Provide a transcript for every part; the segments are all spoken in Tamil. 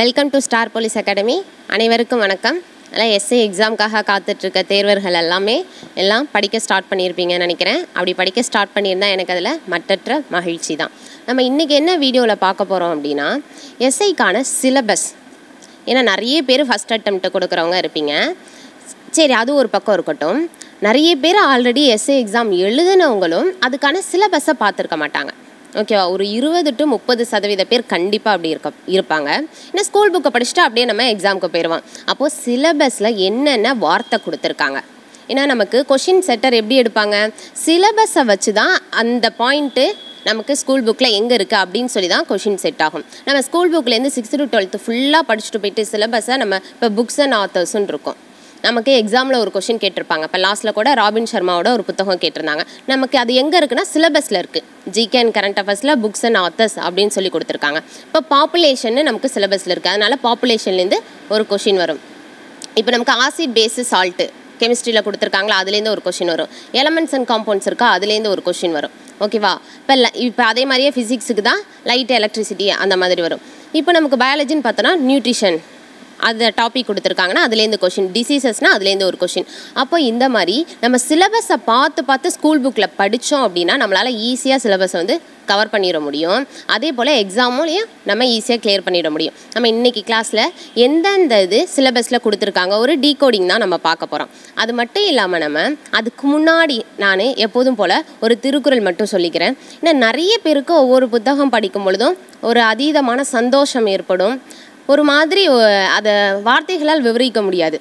Welcome to Star Police Academy. அனைவருக்கும் வணக்கம். எல்லாம் எஸ்ஏ எக்ஸாம்காக காத்துட்டு இருக்க தேர்வர்கள் எல்லாம் படிக்க ஸ்டார்ட் பண்ணியிருப்பீங்கன்னு நினைக்கிறேன். அப்படி படிக்க ஸ்டார்ட் பண்ணியிருந்தா எனக்கு அதுல மற்றற்ற மகிழ்ச்சி தான். நம்ம இன்னைக்கு என்ன வீடியோல பார்க்க போறோம் அப்படினா எஸ்ஏக்கான சிலபஸ். ஏன்னா நிறைய பேர் ஃபர்ஸ்ட் அட்டெம்ப்ட் கொடுக்கறவங்க இருப்பீங்க. சரி அது ஒரு பக்கம் இருக்கட்டும். நிறைய பேர் ஆல்ரெடி எஸ்ஏ எக்ஸாம் எழுதுனவங்களும் அதுக்கான சிலபஸை பார்த்திருக்க மாட்டாங்க. ஓகேவா ஒரு 20 to 30% பேர் கண்டிப்பா அப்படி இருப்பாங்க. இந்த ஸ்கூல் புக்க படிச்சிட்டு அப்படியே நம்ம எக்ஸாம்க்கு போயிடுவோம். அப்போ சிலபஸ்ல என்னென்ன வார்த்தை கொடுத்திருக்காங்க. ஏன்னா நமக்கு क्वेश्चन செட்டர் எப்படி எடுப்பாங்க? சிலபஸை வச்சு தான் அந்த பாயிண்ட் நமக்கு ஸ்கூல் புக்ல எங்க இருக்கு அப்படினு சொல்லி தான் क्वेश्चन செட் ஆகும். நம்ம ஸ்கூல் புக்ல இருந்து 6th to 12th ஃபுல்லா படிச்சிட்டு போயிட்டு சிலபஸை நம்ம இப்ப books and authors ன்னு இருக்கும். நமக்கு எக்ஸாம்ல ஒரு क्वेश्चन கேட்டிருப்பாங்க. இப்ப லாஸ்ட்ல கூட ராபின் சர்மாவோட ஒரு புத்தகம் கேட்டிருந்தாங்க. நமக்கு அது எங்க இருக்குனா சிலபஸ்ல இருக்கு. ஜிகே and current affairsல books and authors அப்படினு சொல்லி கொடுத்திருக்காங்க. இப்ப பாப்புலேஷன் நமக்கு சிலபஸ்ல இருக்கு. அதனால பாப்புலேஷன்ல இருந்து ஒரு क्वेश्चन வரும். இப்போ நமக்கு ஆசிட் பேஸ் சால்ட் கெமிஸ்ட்ரியில கொடுத்திருக்காங்களா அதுல இருந்து ஒரு क्वेश्चन வரும். எலிமெண்ட்ஸ் and காம்பவுண்ட்ஸ் இருக்கா அதுல இருந்து ஒரு क्वेश्चन வரும். ஓகேவா? இப்போ அதே மாதிரியே ஃபிசிக்ஸ்க்கு தான் லைட் எலக்ட்ரிசிட்டி அந்த மாதிரி வரும். இப்போ நமக்கு பயாலஜின்னு பார்த்தனா நியூட்ரிஷன் அந்த டாபிக் கொடுத்திருக்காங்கனா அதுல இருந்து क्वेश्चन டிசீசஸ்னா அதுல இருந்து ஒரு क्वेश्चन அப்போ இந்த மாதிரி நம்ம சிலபஸை பார்த்து ஸ்கூல் புக்ல படிச்சோம் அப்படினா நம்மளால ஈஸியா சிலபஸ் வந்து கவர் பண்ணிர முடியும். அதே போல எக்ஸாமும்லயே நம்ம ஈஸியா கிளியர் பண்ணிர முடியும். நம்ம இன்னைக்கு கிளாஸ்ல எந்தெந்த இது சிலபஸ்ல கொடுத்திருக்காங்க ஒரு டீகோடிங் தான் நம்ம பார்க்க போறோம். அது மட்டும் இல்லாம நம்ம அதுக்கு முன்னாடி நான் எப்போதும் போல ஒரு திருக்குறள் மட்டும் சொல்லிக்கிறேன். இன்ன நிறைய பேருக்கு ஒவ்வொரு புத்தகம் படிக்கும் பொழுதும் ஒரு அதீதமான சந்தோஷம் ஏற்படும். ஒரு மாதிரி அத வார்த்தைகளால் விவரிக்க முடியாது.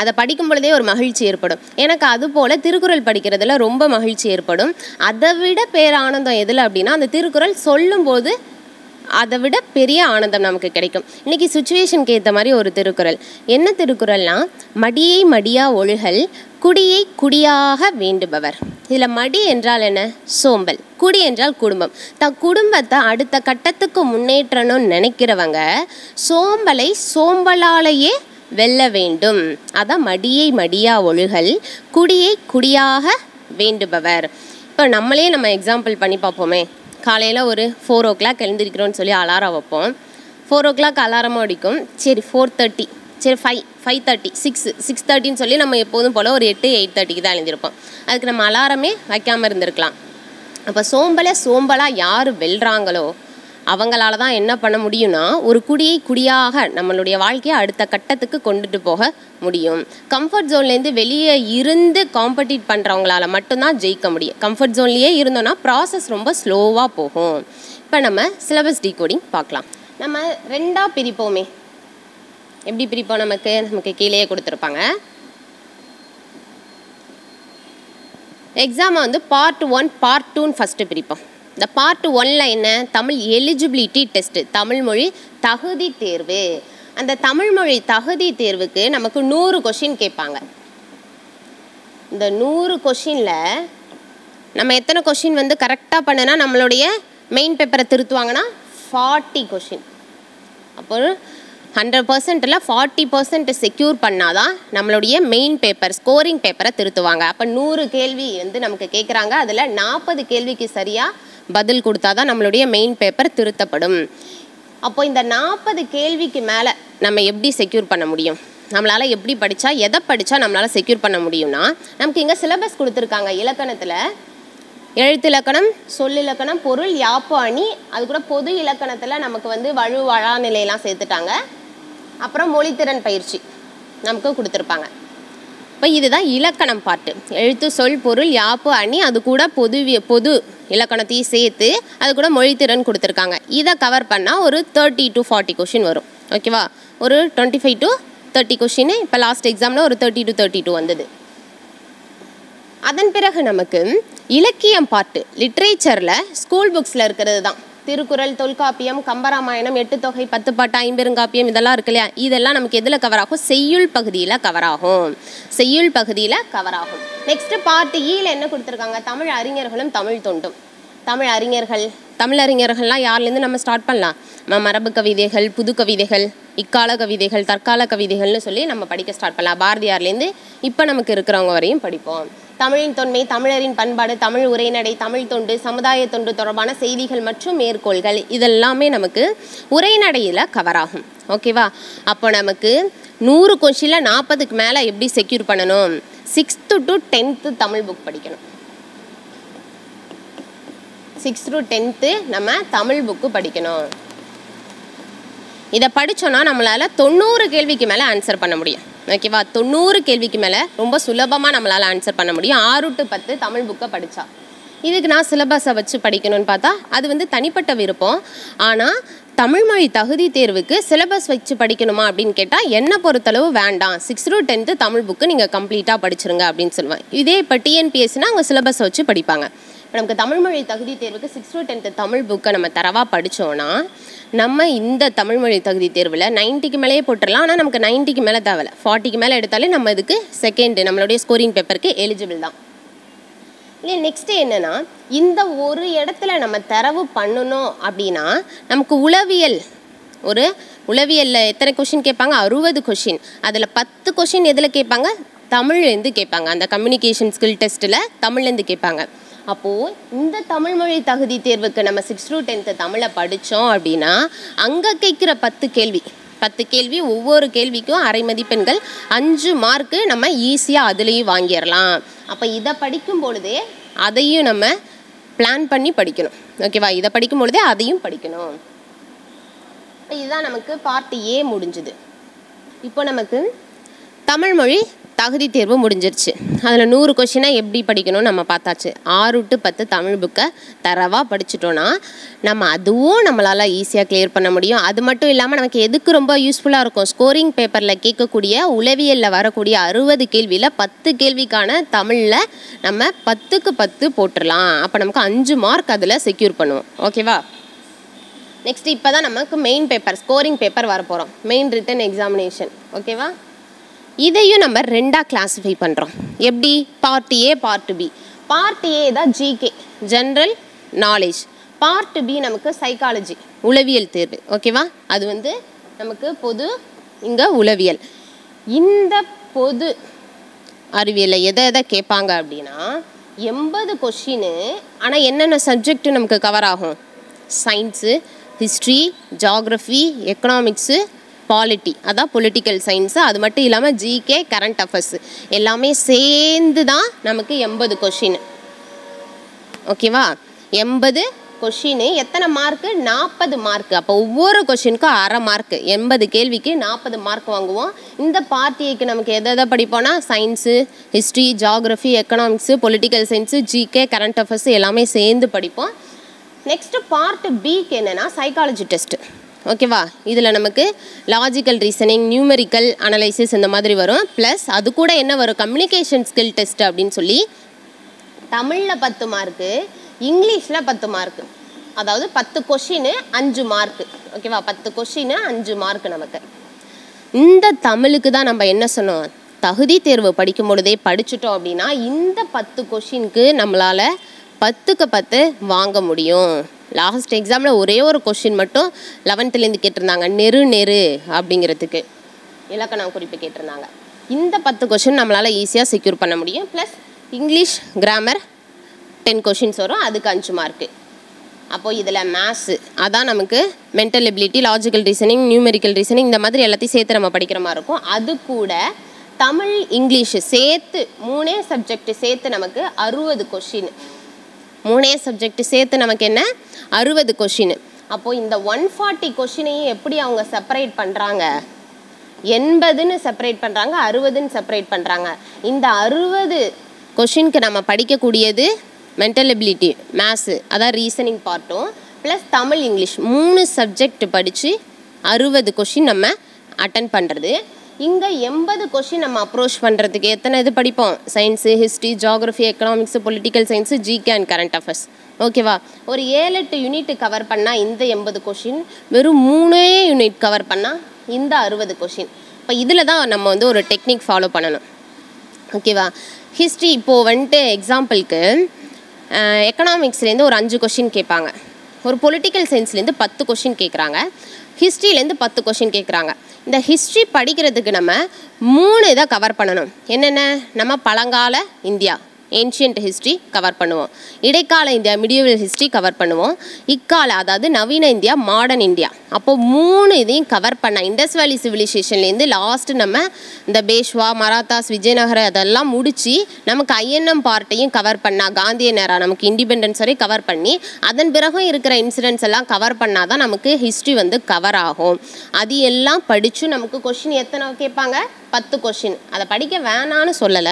அத படிக்கும் பொழுதே ஒரு மகிழ்ச்சி ஏற்படும். எனக்கு அது போல திருக்குறள் படிக்கிறதுல ரொம்ப மகிழ்ச்சி ஏற்படும். அதை விட பேரானந்தம் எதுல அப்படின்னா அந்த திருக்குறள் சொல்லும்போது அதை விட பெரிய ஆனந்தம் நமக்கு கிடைக்கும். இன்னைக்கு சிச்சுவேஷனுக்கு ஏத்த மாதிரி ஒரு திருக்குறள். என்ன திருக்குறள்னா மடியை மடியா ஒழுகல் குடியை குடியாக வேண்டுபவர். இதுல மடி என்றால் என்ன? சோம்பல். குடி என்றால் குடும்பம். தன் குடும்பத்தை அடுத்த கட்டத்துக்கு முன்னேற்றணும்னு நினைக்கிறவங்க சோம்பலை சோம்பலாலேயே வெல்ல வேண்டும். அதான் மடியை மடியா ஒழுகல் குடியை குடியாக வேண்டுபவர். இப்போ நம்மளே நம்ம எக்ஸாம்பிள் பண்ணி பார்ப்போமே. காலையில் ஒரு 4 o'clock எழுந்திருக்கிறோன்னு சொல்லி அலாரம் வைப்போம். 4 o'clock அலாரமும் அடிக்கும். சரி 4:30 சரி 5:30 6:30ன்னு சொல்லி நம்ம எப்போதும் போல் ஒரு 8:30க்கு தான் எழுந்திருப்போம். அதுக்கு நம்ம அலாரமே வைக்காமல் இருந்திருக்கலாம். அப்போ சோம்பலாக யார் வெல்றாங்களோ அவங்களால தான் என்ன பண்ண முடியும்னா ஒரு குடியை குடியாக நம்மளுடைய வாழ்க்கையை அடுத்த கட்டத்துக்கு கொண்டுட்டு போக முடியும். கம்ஃபர்ட் ஜோன்லேருந்து வெளியே இருந்து காம்படிட் பண்ணுறவங்களால மட்டும்தான் ஜெயிக்க முடியும். கம்ஃபர்ட் ஜோன்லேயே இருந்தோன்னா ப்ராசஸ் ரொம்ப ஸ்லோவாக போகும். இப்போ நம்ம சிலபஸ் டீகோடிங் பார்க்கலாம். நம்ம ரெண்டாக பிரிப்போமே. எப்படி பிரிப்போம்? நமக்கு கீழே கொடுத்துருப்பாங்க. எக்ஸாமை வந்து பார்ட் 1, பார்ட் 2ன்னு ஃபஸ்ட்டு பிரிப்போம். இந்த பார்ட் 1ல என்ன? தமிழ் எலிஜிபிலிட்டி டெஸ்ட், தமிழ் மொழி தகுதி தேர்வு. அந்த தமிழ் மொழி தகுதி தேர்வுக்கு நமக்கு 100 question கேட்பாங்க. இந்த 100 questionல நம்ம எத்தனை கொஷின் வந்து கரெக்டாக பண்ணினா நம்மளுடைய மெயின் பேப்பரை திருத்துவாங்கன்னா 40 question. அப்போ 100%ல 40% செக்யூர் பண்ணாதான் நம்மளுடைய மெயின் பேப்பர் ஸ்கோரிங் பேப்பரை திருத்துவாங்க. அப்போ 100 கேள்வி வந்து நமக்கு கேட்குறாங்க. அதில் 40 கேள்விக்கு சரியாக பதில் கொடுத்தா தான் நம்மளுடைய மெயின் பேப்பர் திருத்தப்படும். அப்போ இந்த 40 கேள்விக்கு மேலே நம்ம எப்படி செக்யூர் பண்ண முடியும்? நம்மளால் எப்படி படித்தா எதை படித்தா நம்மளால் செக்யூர் பண்ண முடியும்னா நமக்கு இங்கே சிலபஸ் கொடுத்துருக்காங்க. இலக்கணத்தில் எழுத்து இலக்கணம், சொல்லிலக்கணம், பொருள், யாப்பு, அணி, அது கூட பொது இலக்கணத்தில் நமக்கு வந்து வலு வழா நிலையெல்லாம் சேர்த்துட்டாங்க. அப்புறம் மொழித்திறன் பயிற்சி நமக்கு கொடுத்துருப்பாங்க. இப்போ இதுதான் இலக்கணம் பாட்டு. எழுத்து, சொல், பொருள், யாப்பு, அணி, அது கூட பொது இலக்கணத்தையும் சேர்த்து அது கூட மொழித்திறன் கொடுத்துருக்காங்க. இதை கவர் பண்ணால் ஒரு 30 to 40 question வரும். ஓகேவா? ஒரு 25 to 30 question. இப்போ லாஸ்ட் எக்ஸாமில் ஒரு 30 to 32 வந்தது. அதன் பிறகு நமக்கு இலக்கியம் பாட்டு, லிட்ரேச்சரில் ஸ்கூல் புக்ஸில் இருக்கிறது தான் திருக்குறள், தொல்காப்பியம், கம்பராமாயணம், 8 தொகை, 10 பாட்டு, 5 பெருங்காப்பியம், இதெல்லாம் இருக்கு இல்லையா? இதெல்லாம் நமக்கு எதில் கவர் ஆகும்? செய்யுள் பகுதியில் கவர் ஆகும். நெக்ஸ்ட் பார்ட் 2ல என்ன கொடுத்துருக்காங்க? தமிழ் அறிஞர்களும் தமிழ் தொண்டும். தமிழறிஞர்கள்லாம் யார்லேருந்து நம்ம ஸ்டார்ட் பண்ணலாம்? நம்ம மரபு கவிதைகள், புது கவிதைகள், இக்கால கவிதைகள், தற்கால கவிதைகள்னு சொல்லி நம்ம படிக்க ஸ்டார்ட் பண்ணலாம். பாரதியார்லேருந்து இப்போ நமக்கு இருக்கிறவங்க வரையும் படிப்போம். தமிழின் தொன்மை, தமிழரின் பண்பாடு, தமிழ் உரைநடை, தமிழ் தொண்டு, சமுதாய தொண்டு தொடர்பான செய்திகள் மற்றும் மேற்கோள்கள் இதெல்லாமே நமக்கு உரைநடையில கவர் ஆகும். ஓகேவா? அப்போ நமக்கு 100 கொஸ்டின்ல 40க்கு மேல எப்படி செக்யூர் பண்ணணும்? 6th to 10th Tamil book படிக்கணும். 6th to 10th நம்ம தமிழ் புக் படிக்கணும். இத படிச்சோனா நம்மளால 90 கேள்விக்கு மேல ஆன்சர் பண்ண முடியும். ஓகேவா? 90 கேள்விக்கு மேல ரொம்ப சுலபமா நம்மளால ஆன்சர் பண்ண முடியும் 6 to 10 தமிழ் புக்க படிச்சா. இதுக்கு நான் சிலபஸை வச்சு படிக்கணும்னு பார்த்தா அது வந்து தனிப்பட்ட விருப்பம். ஆனா தமிழ் மொழி தகுதி தேர்வுக்கு சிலபஸ் வச்சு படிக்கணுமா அப்படினு கேட்டா என்ன பொறுத்தளவு வேண்டாம். 6th to 10th Tamil book நீங்க கம்ப்ளீட்டா படிச்சிருங்க அப்படினு சொல்வாங்க. இதே இப்ப டிஎன்பிஎஸ்னா அவங்க சிலபஸ் வச்சு படிப்பாங்க. நமக்கு தமிழ் மொழி தகுதி தேர்வுக்கு 6th to 10th தமிழ் புக்க நம்ம தரவா படிச்சோம்னா நம்ம இந்த தமிழ் மொழி தகுதி தேர்வுல 90 க்கு மேலயே போட்டுறலாம். ஆனா நமக்கு 90 க்கு மேல தேவல 40 க்கு மேல எடுத்தாலே நம்ம இதுக்கு செகண்ட் நம்மளுடைய ஸ்கோரிங் பேப்பருக்கு எலிஜிபிள் தான். நெக்ஸ்ட் என்னன்னா, இந்த ஒரு இடத்துல நம்ம தரவு பண்ணணும் அப்படின்னா நமக்கு உளவியல் ஒரு உளவியலில் எத்தனை கொஷின் கேட்பாங்க? 60 கொஷின். அதில் 10 கொஷின் எதில் கேட்பாங்க? தமிழ்லேருந்து கேட்பாங்க. அந்த கம்யூனிகேஷன் ஸ்கில் டெஸ்ட்டில் தமிழ்லேருந்து கேட்பாங்க. அப்போது இந்த தமிழ் மொழி தகுதி தேர்வுக்கு நம்ம 6th to 10th தமிழை படித்தோம் அப்படின்னா அங்கே கேட்குற 10 கேள்வி ஒவ்வொரு கேள்விக்கும் அரை மதிப்பெண்கள் 5 மார்க்கு நம்ம ஈஸியாக அதுலேயும் வாங்கிடலாம். அப்போ இதை படிக்கும் பொழுதே அதையும் நம்ம பிளான் பண்ணி படிக்கணும். ஓகேவா? இதை படிக்கும் பொழுதே அதையும் படிக்கணும். இதுதான் நமக்கு பார்ட் ஏ முடிஞ்சுது. இப்போ நமக்கு தமிழ் மொழி தகுதி தேர்வு முடிஞ்சிருச்சு. அதில் 100 கொஷினாக எப்படி படிக்கணும்னு நம்ம பார்த்தாச்சு. 6 to 10 தமிழ் புக்கை தரவாக படிச்சுட்டோன்னா நம்ம அதுவும் நம்மளால் ஈஸியாக கிளியர் பண்ண முடியும். அது மட்டும் இல்லாமல் நமக்கு எதுக்கு ரொம்ப யூஸ்ஃபுல்லாக இருக்கும், ஸ்கோரிங் பேப்பரில் கேட்கக்கூடிய உளவியலில் வரக்கூடிய 60 கேள்வியில் 10 கேள்விக்கான தமிழில் நம்ம 10க்கு 10 போட்டுடலாம். அப்போ நமக்கு 5 மார்க் அதில் செக்யூர் பண்ணுவோம். ஓகேவா? நெக்ஸ்ட் இப்போ தான் நமக்கு மெயின் பேப்பர் ஸ்கோரிங் பேப்பர் வரப்போகிறோம், மெயின் ரிட்டன் எக்ஸாமினேஷன். ஓகேவா? இதையும் நம்ம ரெண்டாக கிளாஸிஃபை பண்ணுறோம். எப்படி? Part A, part B. Part A தான் GK, general knowledge. Part B நமக்கு சைக்காலஜி, உளவியல் தேர்வு. ஓகேவா? அது வந்து நமக்கு பொது, இங்கே உளவியல். இந்த பொது அறிவியலில் எதை கேட்பாங்க அப்படின்னா 80 கொஷின்னு. ஆனால் என்னென்ன சப்ஜெக்ட்டு நமக்கு கவர் ஆகும்? Science, history, geography, economics, polity, அதான் பொலிட்டிக்கல் சயின்ஸு. அது மட்டும் இல்லாமல் ஜிகே, கரண்ட் அஃபேர்ஸு எல்லாமே சேர்ந்து தான் நமக்கு 80 கொஷின். ஓகேவா? 80 கொஷின். எத்தனை மார்க்கு? 40 மார்க்கு. அப்போ ஒவ்வொரு கொஷினுக்கும் அரை மார்க்கு. 80 கேள்விக்கு 40 மார்க் வாங்குவோம். இந்த பார்ட்டிக்கு நமக்கு எதை படிப்போம்னா science, history, geography, economics, political science, GK, current affairs எல்லாமே சேர்ந்து படிப்போம். நெக்ஸ்ட்டு பார்ட் பிக்கு என்னென்னா சைக்காலஜி டெஸ்ட்டு. ஓகேவா? இதில் நமக்கு லாஜிக்கல் ரீசனிங், நியூமெரிக்கல் அனலைசிஸ் இந்த மாதிரி வரும். ப்ளஸ் அது கூட என்ன வரும்? கம்யூனிகேஷன் ஸ்கில் டெஸ்ட் அப்படின்னு சொல்லி தமிழில் 10 மார்க்கு, இங்கிலீஷில் 10 மார்க்கு. அதாவது 10 கொஷின்னு 5 மார்க்கு. ஓகேவா? 10 கொஷின்னு 5 மார்க்கு நமக்கு. இந்த தமிழுக்கு தான் நம்ம என்ன சொன்னோம், தகுதி தேர்வு படிக்கும் பொழுதே படிச்சுட்டோம் அப்படின்னா இந்த 10 கொஷினுக்கு நம்மளால் 10க்கு 10 வாங்க முடியும். லாஸ்ட் எக்ஸாமில் ஒரே ஒரு கொஷின் மட்டும் 11th கேட்டிருந்தாங்க, நெரு அப்படிங்கிறதுக்கு இலக்கணம் குறிப்பு கேட்டிருந்தாங்க. இந்த 10 கொஷின் நம்மளால் ஈஸியாக செக்யூர் பண்ண முடியும். ப்ளஸ் இங்கிலீஷ் கிராமர் 10 கொஷின்ஸ் வரும், அதுக்கு 5 மார்க்கு. அப்போது இதில் மேத்ஸு அதான் நமக்கு mental ability, logical reasoning, numerical reasoning இந்த மாதிரி எல்லாத்தையும் சேர்த்து நம்ம படிக்கிற மாதிரி இருக்கும். அது கூட தமிழ் இங்கிலீஷு சேர்த்து 3 சப்ஜெக்ட் சேர்த்து நமக்கு 60 கொஷின். 3 சப்ஜெக்ட் சேர்த்து நமக்கு என்ன? 60 கொஷின். அப்போது இந்த 140 கொஷினையும் எப்படி அவங்க செப்பரேட் பண்ணுறாங்க? 80ன்னு செப்பரேட் பண்ணுறாங்க, 60ன்னு செப்பரேட் பண்ணுறாங்க. இந்த 60 கொஷினுக்கு நம்ம படிக்கக்கூடியது மென்டல் எபிலிட்டி, மேத்ஸு அதான் ரீசனிங் பார்ட்டும், ப்ளஸ் தமிழ் இங்கிலீஷ் 3 சப்ஜெக்ட் படித்து 60 கொஷின் நம்ம அட்டன் பண்ணுறது. இங்கே 80 கொஷின் நம்ம அப்ரோச் பண்ணுறதுக்கு எத்தனை இது படிப்போம்? Science, history, geography, economics, political science, GK and current affairs. ஓகேவா? ஒரு 7-8 யூனிட் கவர் பண்ணால் இந்த 80 கொஷின், வெறும் 3 யூனிட் கவர் பண்ணால் இந்த 60 கொஷின். இப்போ இதில் தான் நம்ம வந்து ஒரு டெக்னிக் ஃபாலோ பண்ணணும். ஓகேவா? ஹிஸ்ட்ரி இப்போது வந்துட்டு எக்ஸாம்பிளுக்கு எக்கனாமிக்ஸ்லேருந்து ஒரு 5 கொஷின் கேட்பாங்க, ஒரு பொலிட்டிக்கல் சயின்ஸ்லேருந்து 10 கொஷின் கேட்குறாங்க, ஹிஸ்ட்ரியிலேருந்து 10 கொஷின் கேட்குறாங்க. இந்த ஹிஸ்ட்ரி படிக்கிறதுக்கு நம்ம 3 இதை கவர் பண்ணணும். என்னென்ன? நம்ம பழங்கால இந்தியா, ancient history cover பண்ணுவோம். இடைக்கால இந்தியா medieval history cover பண்ணுவோம். இக்கால அதாவது நவீன இந்தியா modern India. அப்போ மூணு இதையும் cover பண்ண Indus Valley Civilization ல இருந்து லாஸ்ட் நம்ம இந்த பேஷ்வா மராத்தாஸ் விஜயநகர அதெல்லாம் முடிச்சி நமக்கு INM பார்ட்டையும் cover பண்ணா காந்தியன் era நமக்கு independence வரை cover பண்ணி அதன் பிறகு இருக்கிற incidents எல்லாம் cover பண்ணாதான் நமக்கு history வந்து cover ஆகும். அது எல்லாம் படிச்சு நமக்கு question எத்தனை கேட்பாங்க 10 question. அத படிக்க வேணான்னு சொல்லல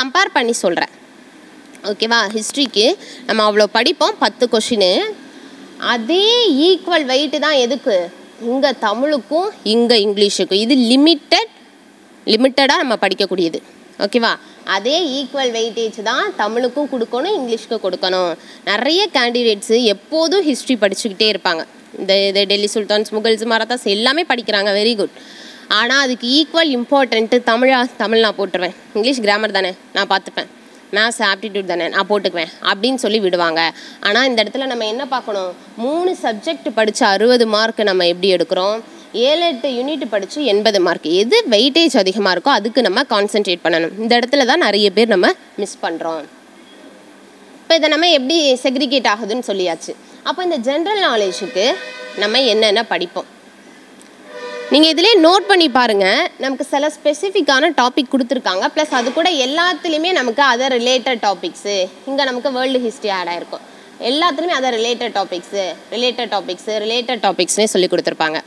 கம்பேர் பண்ணி சொல்றேன். ஓகேவா ஹிஸ்டரிக்கு நம்ம அவ்ளோ படிப்போம் 10 question அதே ஈக்குவல் weight தான் எதுக்கு இங்க தமிழுக்கும் இங்க இங்கிலீஷுக்கும் இது லிமிட்டடா நம்ம படிக்க கூடியது. ஓகேவா அதே ஈக்குவல் weightage தான் தமிழுக்கும் கொடுக்கணும் இங்கிலீஷ்க்கும் கொடுக்கணும். நிறைய candidates எப்போதும் history படிச்சிட்டே இருப்பாங்க. இந்த டெல்லி சுல்தான்ஸ் முகல்ஸ் மராத்தாஸ் எல்லாமே படிக்கறாங்க very good. ஆனா அதுக்கு ஈக்குவல் இம்பார்ட்டன்ட் தமிழ் நான் போட்டுருவேன். இங்கிலீஷ் கிராமர் தானே நான் பார்த்துப்பேன். மேத்ஸ் ஆப்டிட்யூட் தானே நான் போட்டுக்குவேன் அப்படினு சொல்லி விடுவாங்க. ஆனா இந்த இடத்துல நம்ம என்ன பார்க்கணும்? மூணு சப்ஜெக்ட் படிச்சு 60 மார்க் நம்ம எப்படி எடுக்கறோம்? 7-8 யூனிட் படிச்சு 80 மார்க். எது வெயிட்டேஜ் அதிகமா இருக்கோ அதுக்கு நம்ம கான்சென்ட்ரேட் பண்ணணும். இந்த இடத்துல தான் நிறைய பேர் நம்ம மிஸ் பண்றோம். இப்போ இத நம்ம எப்படி செக்ரிகேட் ஆகுதுன்னு சொல்லியாச்சு. அப்ப இந்த ஜெனரல் நாலேஜுக்கு நம்ம என்னென்ன படிப்போம்? நீங்க இதிலே நோட் பண்ணி பாருங்க. நமக்கு சில ஸ்பெசிஃபிக்கான டாபிக் கொடுத்திருக்காங்க. ப்ளஸ் அது கூட எல்லாத்துலயுமே நமக்கு அத ரிலேட்டட் டாபிக்ஸ். இங்க நமக்கு வேர்ல்ட் ஹிஸ்டரி ஆட் ஆயிருக்கும். எல்லாத்துலயுமே அத ரிலேட்டட் டாபிக்ஸ்னே சொல்லி கொடுத்திருப்பாங்க.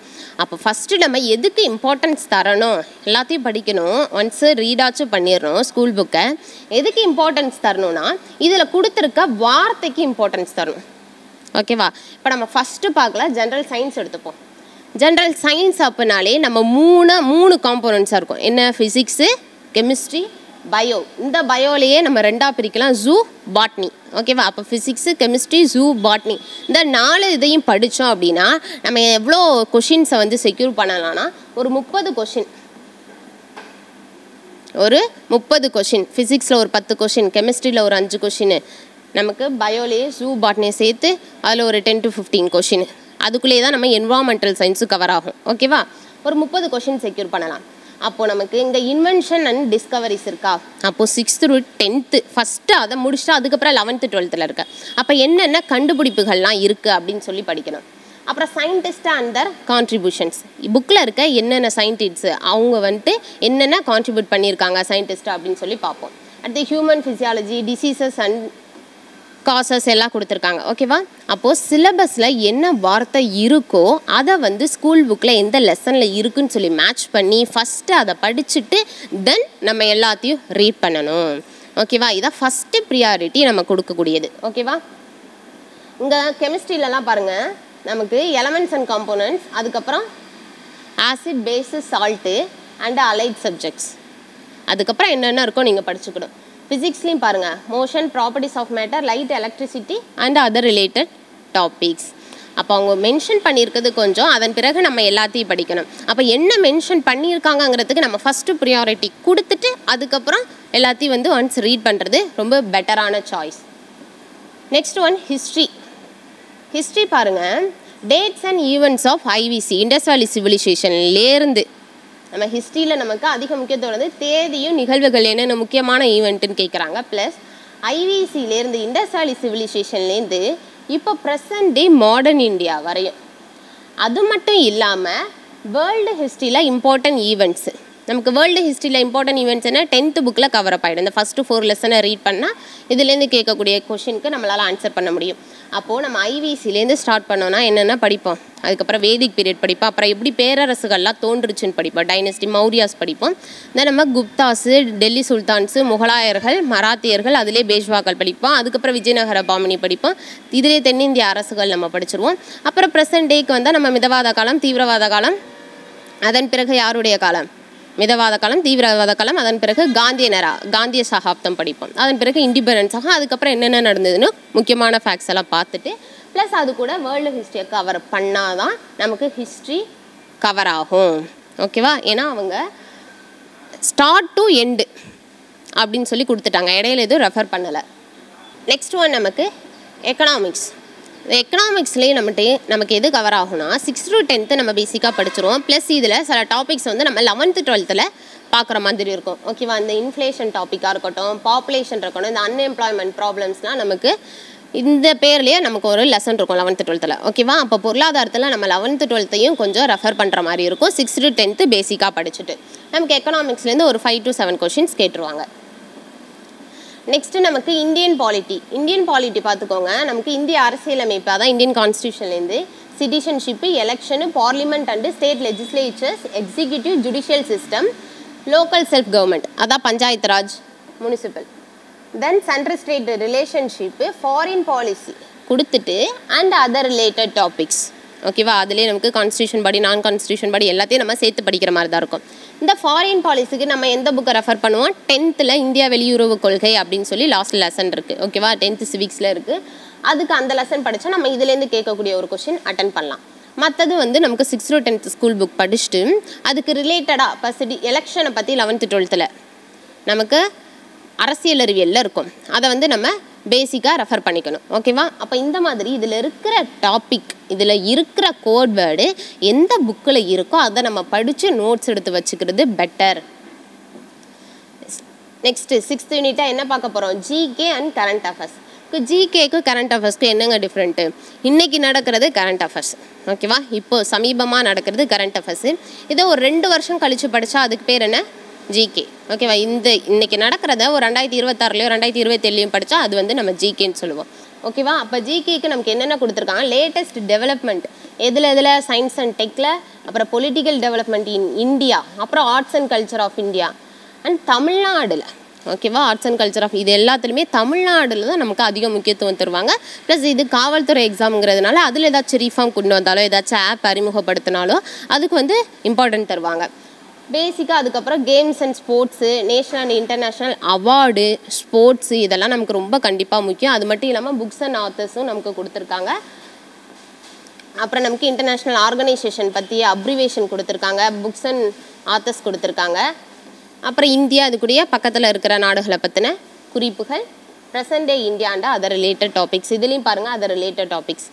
அப்ப ஃபர்ஸ்ட் நம்ம எதுக்கு இம்பார்ட்டன்ஸ் தரணும்? எல்லாத்தையும் படிக்கணும். ஒன்ஸ் ரீட் ஆச்சு பண்ணிரணும் ஸ்கூல் புக்க. எதுக்கு இம்பார்ட்டன்ஸ் தரணும்னா இதுல கொடுத்திருக்க வார்த்தைக்கு இம்பார்ட்டன்ஸ் தரணும். ஓகேவா இப்போ நம்ம ஃபர்ஸ்ட் பார்க்கல ஜெனரல் சயின்ஸ் எடுத்துப்போம். ஜெனரல் சயின்ஸ் அப்படினாலே நம்ம மூணு காம்போனன்ட்ஸாக இருக்கும். என்ன? Physics, chemistry, bio. இந்த பயோலையே நம்ம ரெண்டாக பிரிக்கலாம், ஜூ, பாட்னி. ஓகேவா அப்போ ஃபிசிக்ஸு, கெமிஸ்ட்ரி, ஜூ, பாட்னி இந்த 4 இதையும் படித்தோம் அப்படின்னா நம்ம எவ்வளோ கொஷின்ஸை வந்து செக்யூர் பண்ணலாம்னா ஒரு 30 கொஷின் ஃபிசிக்ஸில் ஒரு 10 கொஷின், கெமிஸ்ட்ரியில் ஒரு 5 கொஷின், நமக்கு பயோலையே ஜூ பாட்னியை சேர்த்து அதில் ஒரு 10-15 கொஷின். அதுக்குள்ளே தான் நம்ம என்வரான்மெண்டல் சயின்ஸும் கவர் ஆகும். ஓகேவா ஒரு 30 கொஷின் செக்யூர் பண்ணலாம். அப்போது நமக்கு இந்த இன்வென்ஷன் அண்ட் டிஸ்கவரிஸ் இருக்கா? அப்போது 6th to 10th ஃபஸ்ட்டு அதை முடிச்சுட்டு அதுக்கப்புறம் 11th-12th இருக்கா? அப்போ என்னென்ன கண்டுபிடிப்புகள்லாம் இருக்குது அப்படின்னு சொல்லி படிக்கணும். அப்புறம் சயின்டிஸ்ட் அண்ட் தர் கான்ட்ரிபியூஷன்ஸ். புக்கில் இருக்க என்னென்ன சயின்டிஸ்ட் அவங்க வந்துட்டு என்னென்ன கான்ட்ரிபியூட் பண்ணியிருக்காங்க சயின்டிஸ்ட் அப்படின்னு சொல்லி பார்ப்போம். அடுத்து human physiology, diseases and causes எல்லாம் கொடுத்துருக்காங்க. ஓகேவா அப்போது சிலபஸில் என்ன வார்த்தை இருக்கோ அதை வந்து ஸ்கூல் புக்கில் எந்த லெசனில் இருக்குன்னு சொல்லி மேட்ச் பண்ணி ஃபஸ்ட்டு அதை படிச்சுட்டு தென் நம்ம எல்லாத்தையும் ரீட் பண்ணணும். ஓகேவா இதான் ஃபஸ்ட்டு ப்ரியாரிட்டி நம்ம கொடுக்கக்கூடியது. ஓகேவா இங்கே கெமிஸ்ட்ரியிலலாம் பாருங்கள் நமக்கு எலமெண்ட்ஸ் அண்ட் காம்போனன்ட்ஸ், அதுக்கப்புறம் acid, base, salt and allied subjects, அதுக்கப்புறம் என்னென்ன இருக்கோ நீங்கள் படிச்சுக்கணும். ஃபிசிக்ஸ்லையும் பாருங்கள் motion, properties of matter, light, electricity and other related topics. அப்போ அவங்க மென்ஷன் பண்ணியிருக்கிறது கொஞ்சம் அதன் பிறகு நம்ம எல்லாத்தையும் படிக்கணும். அப்போ என்ன மென்ஷன் பண்ணியிருக்காங்கங்கிறதுக்கு நம்ம ஃபஸ்ட்டு ப்ரியாரிட்டி கொடுத்துட்டு அதுக்கப்புறம் எல்லாத்தையும் வந்து ஒன்ஸ் ரீட் பண்ணுறது ரொம்ப பெட்டரான choice. Next one history. History பாருங்கள் dates and events of IVC Indus valley சிவிலைசேஷன்லேருந்து நம்ம ஹிஸ்ட்ரியில் நமக்கு அதிக முக்கியத்துவம் வந்து தேதியும் நிகழ்வுகள் என்னென்ன முக்கியமான ஈவெண்ட்டுன்னு கேட்குறாங்க. ப்ளஸ் IVCலேருந்து இண்டஸ் வேலி சிவிலைசேஷன்லேருந்து இப்போ ப்ரெசன்ட் டே மாடர்ன் இந்தியா வரையும். அது மட்டும் இல்லாமல் வேர்ல்டு ஹிஸ்ட்ரியில் இம்பார்ட்டன்ட் ஈவெண்ட்ஸ் நமக்கு வேர்ல்டு ஹிஸ்ட்ரியில் இம்பார்ட்டன்ட் ஈவெண்ட்ஸ்னால் 10th புக்கில் கவர் அப் ஆகிடும். இந்த ஃபஸ்ட்டு 4 லெசனை ரீட் பண்ணால் இதுலேருந்து கேட்கக்கூடிய கொஷினுக்கு நம்மளால் ஆன்சர் பண்ண முடியும். அப்போது நம்ம IVCலேருந்து ஸ்டார்ட் பண்ணோன்னா என்னென்ன படிப்போம்? அதுக்கப்புறம் வேதிக் பீரியட் படிப்போம். அப்புறம் எப்படி பேரரசுகள்லாம் தோன்றுச்சுன்னு படிப்போம், டைனஸ்டி மௌரியாஸ் படிப்போம். இந்த நம்ம குப்தாஸு, டெல்லி சுல்தான்ஸு, முகலாயர்கள், மராத்தியர்கள், அதிலே பேஷ்வாக்கள் படிப்போம். அதுக்கப்புறம் விஜயநகர பாமினி படிப்போம். இதிலே தென்னிந்திய அரசுகள் நம்ம படிச்சிருவோம். அப்புறம் ப்ரெசன்ட் டேக்கு வந்தால் நம்ம மிதவாத காலம், தீவிரவாத காலம், அதன் பிறகு யாருடைய காலம்? மிதவாத காலம், தீவிரவாத காலம், அதன் பிறகு காந்திய சகாப்தம் படிப்போம். அதன் பிறகு இண்டிபெண்டன்ஸ் ஆகும். அதுக்கப்புறம் என்னென்ன நடந்ததுன்னு முக்கியமான ஃபேக்ட்ஸ் எல்லாம் பார்த்துட்டு ப்ளஸ் அது கூட வேர்ல்டு ஹிஸ்ட்ரியை கவர் பண்ணால் தான் நமக்கு ஹிஸ்ட்ரி கவர் ஆகும். ஓகேவா ஏன்னா அவங்க ஸ்டார்ட் டு எண்டு அப்படின்னு சொல்லி கொடுத்துட்டாங்க, இடையில எதுவும் ரெஃபர் பண்ணலை. நெக்ஸ்ட் ஒன் நமக்கு எக்கனாமிக்ஸ். எக்கனாமிக்ஸ்லேயே நமக்கு எது கவர் ஆகும்னா 6th to 10th நம்ம பேசிக்காக படிச்சிருவோம். ப்ளஸ் இதில் சில டாபிக்ஸ் வந்து நம்ம 11th-12th பாக்குற மாதிரி இருக்கும் ஓகேவா இந்த இன்ஃப்ளேஷன் டாபிக்கா இருக்கட்டும் பாப்புலேஷன் இருக்கணும் இந்த அன்எம்ப்ளாய்மென்ட் ப்ராப்ளம்ஸ்லாம் நமக்கு இந்த பேர்லயே நமக்கு ஒரு லெசன் இருக்கும் 11th 12th ல ஓகேவா அப்ப பொருளாதாரத்துல நம்ம 11th 12th ஐயும் கொஞ்சம் ரெஃபர் பண்ற மாதிரி இருக்கும் 6th to 10th பேசிக்கா படிச்சிட்டு நமக்கு எகனாமிக்ஸ்ல இருந்து ஒரு 5 to 7 क्वेश्चंस கேட்றுவாங்க Next, நமக்கு Indian polity. Indian polity பாத்துக்கோங்க நமக்கு இந்திய அரசியலமைப்பு அதான் Indian constitution ல இருந்து citizenship, election, parliament and state legislatures, executive, judicial system, local self government. அதான் panchayat Raj, municipal. Then central state relationship, foreign policy கொடுத்துட்டு and other related topics. ஓகேவா அதுலயே நமக்கு constitution படி non constitution படி எல்லாத்தையும் நம்ம சேர்த்து படிக்கிற மாதிரி தான் இருக்கும் இந்த foreign policyக்கு நம்ம எந்த book ரெஃபர் பண்ணுவோம் 10th ல இந்தியா வெளியுறவு கொள்கை அப்படினு சொல்லி லாஸ்ட் லெசன் இருக்கு ஓகேவா 10th civics ல இருக்கு அதுக்கு அந்த லெசன் படிச்சா நம்ம இதில இருந்து கேட்க கூடிய ஒரு क्वेश्चन அட்டெண்ட் பண்ணலாம் மத்தது வந்து நமக்கு 6th to 10th school book படிச்சிட்டு அதுக்கு ரிலேட்டடா எலெக்ஷனை பத்தி 11th 12th ல நமக்கு அரசியல் அறிவியல்ல இருக்கும் அத வந்து நம்ம Basic refer panikano. Okay, va? Appa indha madhiri idhula irukkira topic, idhula irukkira code word, endha book la irukko adha nama padichu notes eduthu vechikirathu better. Next 6th unit ah enna paakaporom GK and current affairs. Ku GK ku current affairs ku enna different? Inniki nadakkirathu current affairs. Okay va? Ippo samibama nadakkirathu current affairs. Idha or 2 varsham kalichu padicha adukku per enna? GK. Okay, why in the Nakarada or Randai Tirva Tarlo, Randai Tirva Telim Pacha, the one then a GK in Solo. Okay, wow, but GK can Kudrakan, latest development, Edela, science and techla, upper political development in India, upper arts and culture of India, and Tamil Nadu. Okay, wow, arts and culture of Idella, Tamil Nadu, Namkadio Mukitun Turvanga, plus the Kaval Thur exam Gradanala, Adela Cherifam Kudno, that's a Parimuho Patanalo, Adukunde, important Turvanga. Basically, games and sports, national and international award, sports, இதெல்லாம் நமக்கு ரொம்ப கண்டிப்பா முக்கியம். அது மட்டும் இல்லாம books and authors நமக்கு கொடுத்திருக்காங்க. அப்புறம் நமக்கு international organization பத்தி abbreviation கொடுத்திருக்காங்க. Books and authors கொடுத்திருக்காங்க. அப்புறம் இந்தியா அதுக்குரிய பக்கத்துல இருக்கிற நாடுகளை பத்தின குறிப்புகள், present day India and other related topics. இதிலயும் பாருங்க other related topics.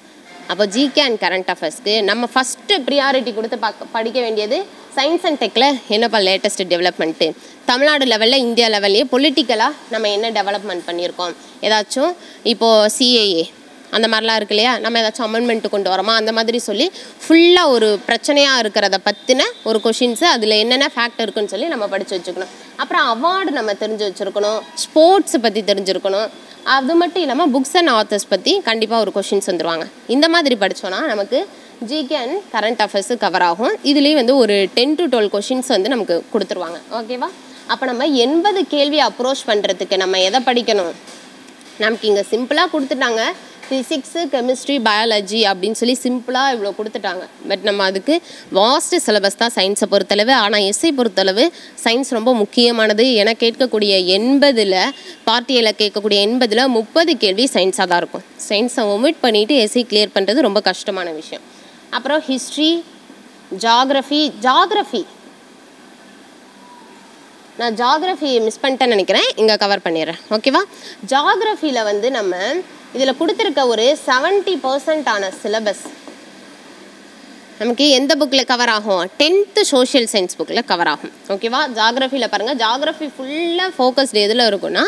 அப்ப GK and current affairs க்கு நம்ம first priority கொடுத்து படிக்க வேண்டியது Science and Tech la latest development Tamil Nadu level India level politically நம்ம என்ன development பண்ணிருக்கோம் ஏதாச்சும் இப்போ CAA அந்த மாதிரிலாம் இருக்கு இல்லையா நம்ம ஏதாச்சும் amendment கொண்டு வரமா அந்த மாதிரி சொல்லி ஃபுல்லா ஒரு பிரச்சனையா இருக்குறத பத்தின ஒரு क्वेश्चंस அதுல என்னென்ன ஃபேக்ட் இருக்குன்னு சொல்லி நம்ம படிச்சு வச்சுக்கணும் அப்புறம் அவார்ட் நம்ம தெரிஞ்சு வச்சிருக்கணும் ஸ்போர்ட்ஸ் பத்தி தெரிஞ்சிருக்கணும் அது மட்டும் இல்லாம books and authors பத்தி கண்டிப்பா ஒரு क्वेश्चंस வந்துருவாங்க இந்த மாதிரி படிச்சோம்னா நமக்கு GK and current affairs cover ஆகும் இதுலயே வந்து ஒரு 10 to 12 क्वेश्चंस வந்து நமக்கு கொடுத்துருவாங்க ஓகேவா அப்ப நம்ம 80 கேள்வி அப்ரோச் பண்றதுக்கு நம்ம எதை படிக்கணும் நமக்கு இங்க சிம்பிளா கொடுத்துட்டாங்க physics chemistry biology அப்படினு சொல்லி சிம்பிளா இவ்ளோ கொடுத்துட்டாங்க பட் நம்ம அதுக்கு வாஸ்ட் சிலபஸ் தான் சயின்ஸ் பொறுத்தளவு ஆனா எஸ்ஐ பொறுத்தளவு சயின்ஸ் ரொம்ப முக்கியமானது என கேட்க கூடிய 80 ல பார்ட் ஏல கேட்க கூடிய 80 ல 30 கேள்வி சயின்ஸா தான் இருக்கும் சயின்ஸை ஒமிட் பண்ணிட்டு எஸ்ஐ கிளியர் பண்றது ரொம்ப கஷ்டமான விஷயம் அப்புறம் history geography நான் geography மிஸ் பண்ணிட்டேன்னு நினைக்கிறேன் இங்க கவர் பண்ணிறேன் ஓகேவா geography ல வந்து நம்ம இதல கொடுத்திருக்க ஒரு 70% ஆன சிலபஸ் நமக்கு எந்த bookல கவர் ஆகும் 10th social science bookல கவர் ஆகும் ஓகேவா geography ல பாருங்க geography ஃபுல்லா ஃபோக்கஸ்ட் எதுல இருக்கும்னா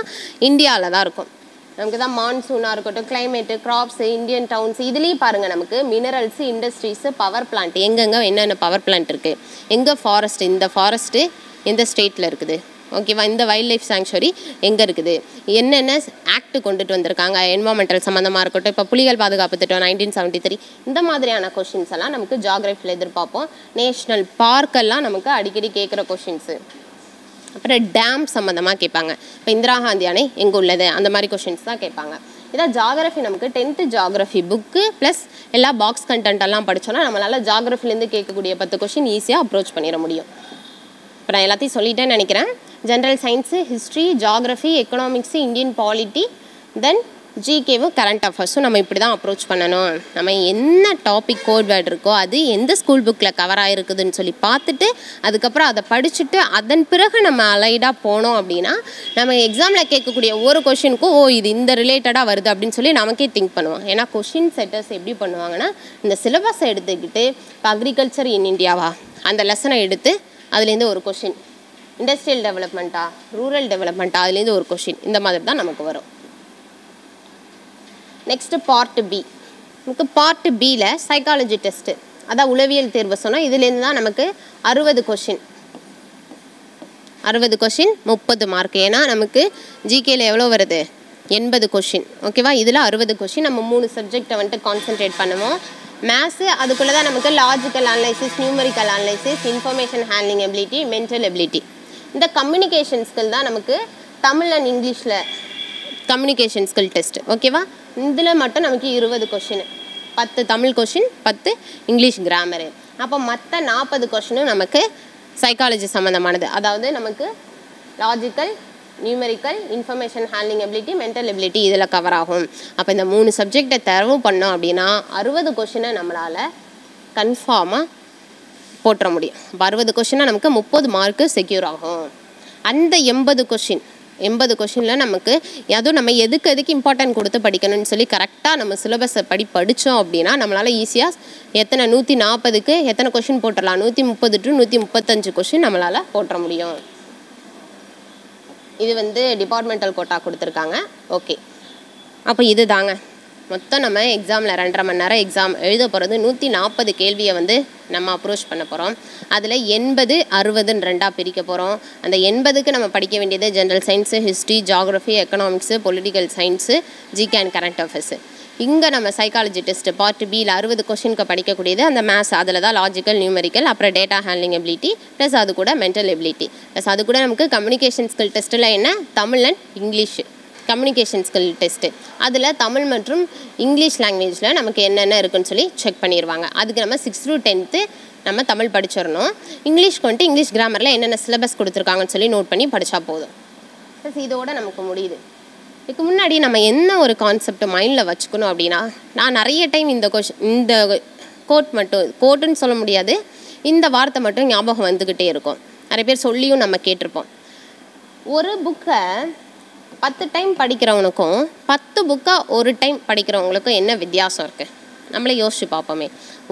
இந்தியால தான் இருக்கும் நமக்கு தான் மான்சூனா இருக்கட்டும் climate crops indian towns இதுலயே பாருங்க நமக்கு minerals industries power plant எங்கங்க என்னென்ன power plant இருக்கு எங்க forest இந்த forest எந்த ஸ்டேட்ல இருக்குது ஓகேவா இந்த வைல்ட் லைஃப் சாங்சுரி எங்க இருக்குது என்னென்ன ஆக்ட் கொண்டுட்டு வந்திருக்காங்க என்வாயரன்மென்டல் சம்பந்தமா இருக்கட்டும் இப்ப புலிகள் பாதுகாப்பு திட்டம் 1973 இந்த மாதிரியான क्वेश्चंस எல்லாம் நமக்கு ஜியோகிராஃபில எதிர்பார்ப்போம் நேஷனல் பார்க் எல்லாம் நமக்கு அடிக்கடி கேக்குற क्वेश्चंस அப்புறம் டாம் சம்பந்தமா கேட்பாங்க இப்ப இந்திரா காந்தி அணை எங்க உள்ளது அந்த மாதிரி क्वेश्चंस தான் கேட்பாங்க இத ஜியோகிராஃபி நமக்கு 10th ஜியோகிராஃபி book plus எல்லா பாக்ஸ் கண்டென்ட் எல்லாம் படிச்சோம்னா நம்மளால ஜியோகிராஃபில இருந்து கேட்க கூடிய 10 क्वेश्चन ஈஸியா அப்ரோச் பண்ணிர முடியும் இப்ப நான் எல்லாத்தையும் சொல்லிட்டேன்னு நினைக்கிறேன் General Science, History, Geography, Economics, Indian Polity, then GK current affairs. So, we will approach this. We will topic code word is in the school book. We will cover it in the school book. We will cover it in the school book. We will cover it in the school book. We will cover it in the school book. We will cover it in the question setters. We will cover the syllabus. Agriculture in India. And the lesson is a question. industrial development, rural development, that is one question. This is the next part B. Part B is psychology test. That is the Ulavial theory. This is the question. 60 question 30 mark ஏனா நமக்கு GK ல எவ்வளவு வருது 80 question ஓகேவா இதுல 60 question நம்ம மூணு சப்ஜெக்ட்ட வந்து கான்சென்ட்ரேட் பண்ணுவோம் மேத்ஸ் அதுக்குள்ள தான் நமக்கு logical analysis numerical analysis information handling ability mental ability இந்த கம்யூனிகேஷன் ஸ்கில் தான் நமக்கு தமிழ் and இங்கிலீஷ்ல கம்யூனிகேஷன் ஸ்கில் டெஸ்ட் ஓகேவா இதுல மட்டும் நமக்கு 20 question 10 Tamil question 10 English grammar அப்ப மொத்த 40 question நமக்கு psychology சம்பந்தமானது அதாவது நமக்கு logical numerical information handling ability mental ability இதெல்லாம் கவர் ஆகும் அப்ப இந்த மூணு சப்ஜெக்ட்ட தரவு பண்ணோம் அப்படினா 60 क्वेश्चन நம்மளால கன்ஃபார்மா போட்ற முடியும் 60 क्वेश्चन நமக்கு 30 மார்க் செக்யூர் ஆகும் அந்த 80 क्वेश्चनல நமக்கு ஏதோ நம்ம எதுக்கு இம்பார்ட்டன்ட் கொடுத்து படிக்கணும்னு சொல்லி கரெக்ட்டா நம்ம சிலபஸ் படிச்சோம் அப்படினா நம்மளால ஈஸியா எத்தனை 140 க்கு எத்தனை क्वेश्चन போடலாம் 130 to 135 क्वेश्चन நம்மளால போட முடியும் இது வந்து டிபார்ட்மென்டல் கோட்டா கொடுத்திருக்காங்க ஓகே அப்ப இது தாங்க மொத்தம் நம்ம எக்ஸாம்ல 2.5 மணி நேர எக்ஸாம் எழுத போறது 140 கேள்வியை வந்து நம்ம அப்ரோச் பண்ண போறோம் அதுல 80 60 ன்னு ரெண்டா பிரிக்க போறோம் அந்த 80 க்கு நம்ம படிக்க வேண்டியது general science history geography economics political science GK and current affairs இங்க நம்ம சைக்காலஜி டெஸ்ட் பார்ட் B ல 60 क्वेश्चनக்கு படிக்க கூடியது அந்த மேத்ஸ் அதுல தான் லாஜிக்கல் நியூமெரிக்கல் அப்புறம் டேட்டா ஹேண்ட்லிங் எபிலிட்டி பிளஸ் அது கூட மெண்டல் எபிலிட்டி பிளஸ் அது கூட நமக்கு கம்யூனிகேஷன் ஸ்கில் டெஸ்ட்ல என்ன Tamil and English communication skill test அதுல தமிழ் மற்றும் இங்கிலீஷ் லாங்குவேஜ்ல நமக்கு என்னென்ன இருக்குன்னு சொல்லி செக் பண்ணிடுவாங்க அதுக்கு நம்ம 6th to 10th நம்ம தமிழ் படிச்சிரணும் இங்கிலீஷ் கொண்டு இங்கிலீஷ் கிராமர்ல என்னென்ன சிலபஸ் கொடுத்திருக்காங்கன்னு சொல்லி நோட் பண்ணி படிச்சா போதும் சோ இதோட நமக்கு முடியுது இதுக்கு முன்னாடி நம்ம என்ன ஒரு கான்செப்ட் மைண்ட்ல வச்சுக்கணும் அப்படினா நான் நிறைய டைம் இந்த கோட் மட்டும் கோட்னு சொல்ல முடியாது இந்த வார்த்தை மட்டும் ஞாபகம் வந்துக்கிட்டே இருக்கும் நிறைய பேர் சொல்லியும் நம்ம கேட்டிருப்போம் ஒரு புக்க 10 டைம் படிக்கிறவங்களுக்கும் 10 புக்க ஒரு டைம் படிக்கிறவங்களுக்கும் என்ன வித்தியாசம் இருக்கு நம்மளே யோசிச்சு பாப்போமே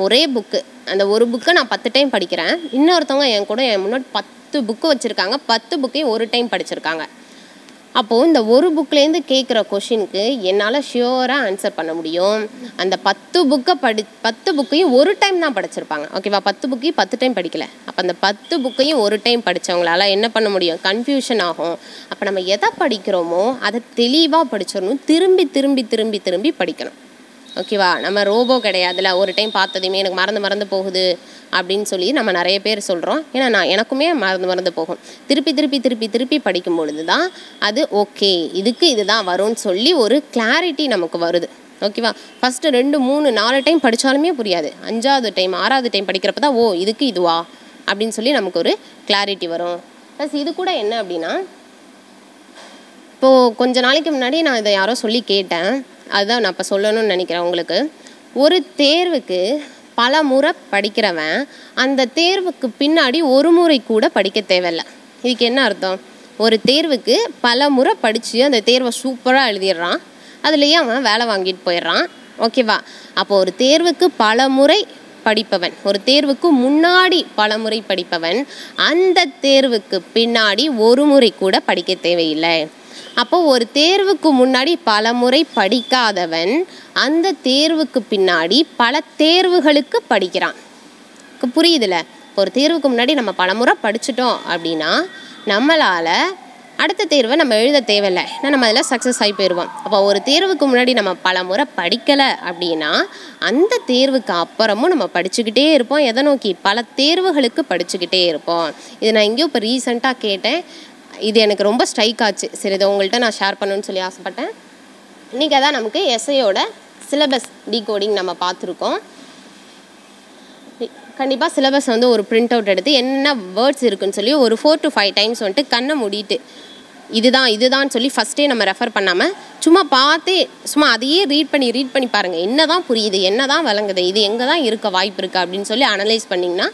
ஒரே புக் அந்த ஒரு புக்க நான் 10 டைம் படிக்கிறேன் இன்னொருத்தவங்க என் கூட என் முன்னாடி 10 புக் வச்சிருக்காங்க 10 புக்கையும் ஒரு டைம் படிச்சிருக்காங்க அப்போ இந்த ஒரு புக்ல இருந்து கேக்குற क्वेश्चनக்கு என்னால ஷூரா ஆன்சர் பண்ண முடியும் அந்த 10 புக்க 10 புக்கையும் ஒரு டைம் தான் படிச்சிருப்பாங்க ஓகேவா 10 புக்கை 10 டைம் படிக்கல அப்ப அந்த 10 புக்கையும் ஒரு டைம் படிச்சவங்களால என்ன பண்ண முடியும் கன்ஃபியூஷன் ஆகும் அப்ப நம்ம எதை படிக்கிறோமோ அதை தெளிவா படிச்சறணும் திரும்பி திரும்பி திரும்பி திரும்பி படிக்கணும் ஓகேவா நம்ம ரோபோ கிடையாதுல ஒரு டைம் பார்த்ததுமே எனக்கு மறந்து போகுது அப்படினு சொல்லி நம்ம நிறைய பேர் சொல்றோம் ஏனா நான் எனக்குமே மறந்து போகும் திருப்பி திருப்பி திருப்பி திருப்பி படிக்கும் பொழுது தான் அது ஓகே இதுக்கு இதுதான் வரும்னு சொல்லி ஒரு கிளாரிட்டி நமக்கு வருது ஓகேவா ஃபர்ஸ்ட் 2 3 4 டைம் படிச்சாலுமே புரியாது 5வது டைம் 6வது டைம் படிக்கிறப்ப தான் ஓ இதுக்கு இதுவா அப்படினு சொல்லி நமக்கு ஒரு கிளாரிட்டி வரும் ப்ளஸ் இது கூட என்ன அப்படினா இப்போ கொஞ்ச நாளைக்கு முன்னாடி நான் இத யாரோ சொல்லி கேட்டேன் அதான் நான் இப்ப சொல்லணும்னு நினைக்கிறேன் உங்களுக்கு ஒரு தேர்வுக்கு பலமுறை படிக்கிறவன் அந்த தேர்வுக்கு பின்னாடி ஒரு முறை கூட படிக்க தேவையில்லை இதுக்கு என்ன அர்த்தம் ஒரு தேர்வுக்கு பலமுறை படிச்சு அந்த தேர்வை சூப்பரா எழுதிறான் அதுலயே அவன் வேலை வாங்கிட்டு போயிடுறான் ஓகேவா அப்ப ஒரு தேர்வுக்கு பலமுறை படிப்பவன் ஒரு தேர்வுக்கு முன்னாடி பலமுறை படிப்பவன் அந்த தேர்வுக்கு பின்னாடி ஒரு முறை கூட படிக்க தேவையில்லை அப்போ ஒரு தேர்வுக்கு முன்னாடி பலமுறை படிக்காதவன் அந்த தேர்வுக்கு பின்னாடி பல தேர்வுகளுக்கு படிக்கிறான். புரியுதுல? ஒரு தேர்வுக்கு முன்னாடி நம்ம பலமுறை படிச்சிட்டோம் அப்படினா நம்மளால அடுத்த தேர்வை நம்ம எழுத தேவையில்லை. நம்ம அதல சக்சஸ் ஆகி போயிடுவோம். அப்ப ஒரு தேர்வுக்கு முன்னாடி நம்ம பலமுறை படிக்கல அப்படினா அந்த தேர்வுக்கு அப்புறமும் நம்ம படிச்சிட்டே இருப்போம். எதை நோக்கி பல தேர்வுகளுக்கு படிச்சிட்டே இருப்போம். இது நான் இங்க இப்ப ரீசன்ட்டா கேட்டேன் இது எனக்கு ரொம்ப ஸ்ட்ரைக் ஆச்சு சரி இத உங்கள்ட்ட நான் ஷேர் பண்ணனும்னு சொல்லி ஆசைப்பட்டேன் இன்னைக்கு அத நமக்கு எஸ்ஏயோட சிலபஸ் டிகோடிங் நம்ம பாத்துறோம் கண்டிப்பா சிலபஸ் வந்து ஒரு பிரிண்ட் அவுட் எடுத்து என்ன வேர்ட்ஸ் இருக்குன்னு சொல்லி ஒரு 4 to 5 டைம்ஸ் வந்து கண்ணை மூடிட்டு இதுதான் சொல்லி ஃபர்ஸ்டே நம்ம ரெஃபர் பண்ணாம சும்மா பார்த்து சும்மா அதையே ரீட் பண்ணி பாருங்க என்னதான் புரியுது என்னதான் விளங்குது இது எங்க தான் இருக்க வாய்ப்பு இருக்கு அப்படினு சொல்லி அனலைஸ் பண்ணீங்கனா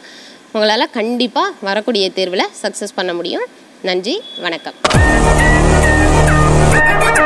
உங்களால கண்டிப்பா வரக்கூடிய தேர்வுல சக்சஸ் பண்ண முடியும் நன்றி வணக்கம்